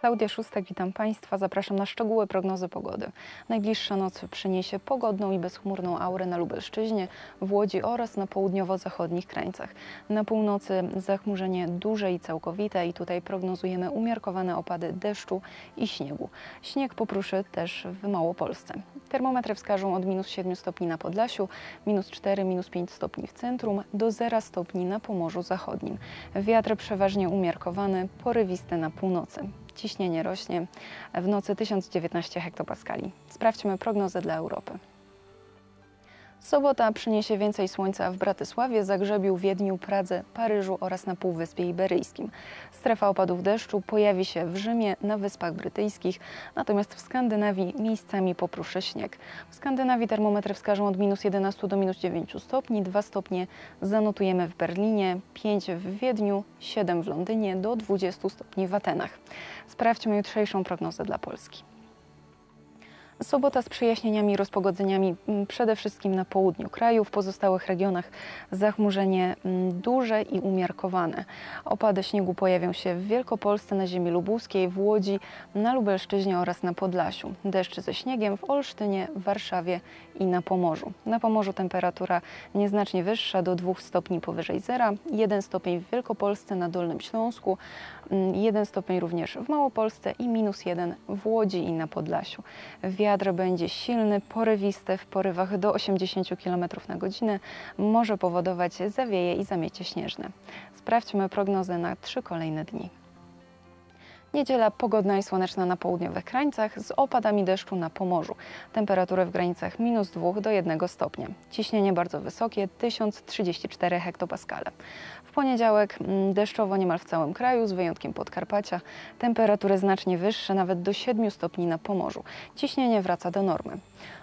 Klaudia Szóstak, witam Państwa. Zapraszam na szczegóły prognozy pogody. Najbliższa noc przyniesie pogodną i bezchmurną aurę na Lubelszczyźnie, w Łodzi oraz na południowo-zachodnich krańcach. Na północy zachmurzenie duże i całkowite i tutaj prognozujemy umiarkowane opady deszczu i śniegu. Śnieg popruszy też w Małopolsce. Termometry wskażą od -7 stopni na Podlasiu, -4, -5 stopni w centrum, do 0 stopni na Pomorzu Zachodnim. Wiatr przeważnie umiarkowany, porywisty na północy. Ciśnienie rośnie, w nocy 1019 hektopaskali. Sprawdźmy prognozę dla Europy. Sobota przyniesie więcej słońca w Bratysławie, Zagrzebiu, Wiedniu, Pradze, Paryżu oraz na Półwyspie Iberyjskim. Strefa opadów deszczu pojawi się w Rzymie, na Wyspach Brytyjskich, natomiast w Skandynawii miejscami popruszy śnieg. W Skandynawii termometry wskażą od -11 do -9 stopni, 2 stopnie zanotujemy w Berlinie, 5 w Wiedniu, 7 w Londynie, do 20 stopni w Atenach. Sprawdźmy jutrzejszą prognozę dla Polski. Sobota z przejaśnieniami i rozpogodzeniami przede wszystkim na południu kraju, w pozostałych regionach zachmurzenie duże i umiarkowane. Opady śniegu pojawią się w Wielkopolsce, na ziemi lubuskiej, w Łodzi, na Lubelszczyźnie oraz na Podlasiu. Deszcz ze śniegiem w Olsztynie, Warszawie i na Pomorzu. Na Pomorzu temperatura nieznacznie wyższa, do 2 stopni powyżej zera, 1 stopień w Wielkopolsce, na Dolnym Śląsku, 1 stopień również w Małopolsce i -1 w Łodzi i na Podlasiu. Wiatr będzie silny, porywisty, w porywach do 80 km na godzinę. Może powodować zawieje i zamiecie śnieżne. Sprawdźmy prognozę na 3 kolejne dni. Niedziela pogodna i słoneczna na południowych krańcach, z opadami deszczu na Pomorzu. Temperatury w granicach -2 do 1 stopnia. Ciśnienie bardzo wysokie, 1034 hektopaskale. W poniedziałek deszczowo niemal w całym kraju, z wyjątkiem Podkarpacia. Temperatury znacznie wyższe, nawet do 7 stopni na Pomorzu. Ciśnienie wraca do normy.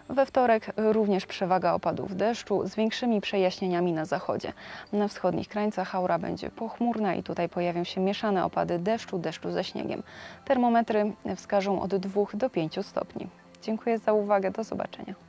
We wtorek również przewaga opadów deszczu z większymi przejaśnieniami na zachodzie. Na wschodnich krańcach aura będzie pochmurna i tutaj pojawią się mieszane opady deszczu, ze śniegiem. Termometry wskażą od 2 do 5 stopni. Dziękuję za uwagę, do zobaczenia.